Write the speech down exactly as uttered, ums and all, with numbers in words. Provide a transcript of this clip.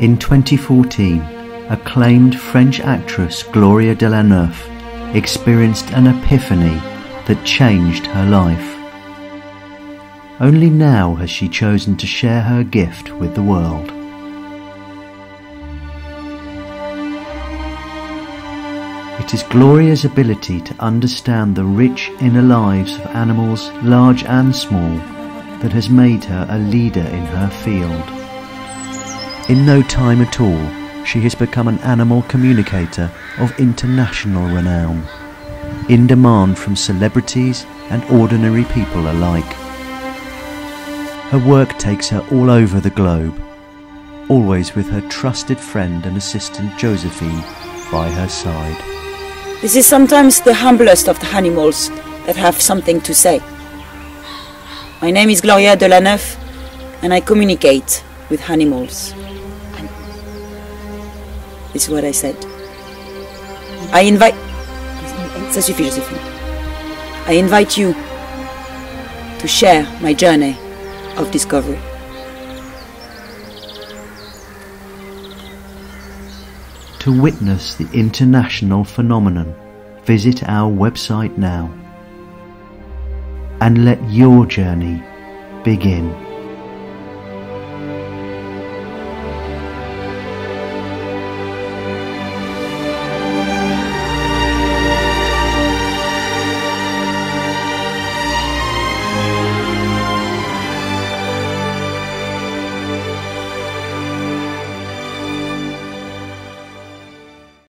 In twenty fourteen, acclaimed French actress Gloria Delaneuf experienced an epiphany that changed her life. Only now has she chosen to share her gift with the world. It is Gloria's ability to understand the rich inner lives of animals, large and small, that has made her a leader in her field. In no time at all, she has become an animal communicator of international renown, in demand from celebrities and ordinary people alike. Her work takes her all over the globe, always with her trusted friend and assistant Josephine by her side. This is sometimes the humblest of the animals that have something to say. My name is Gloria Delaneuf and I communicate with animals. This is what I said. I invite... Ça suffit, Josephine. I invite you to share my journey of discovery. To witness the international phenomenon, visit our website now and let your journey begin.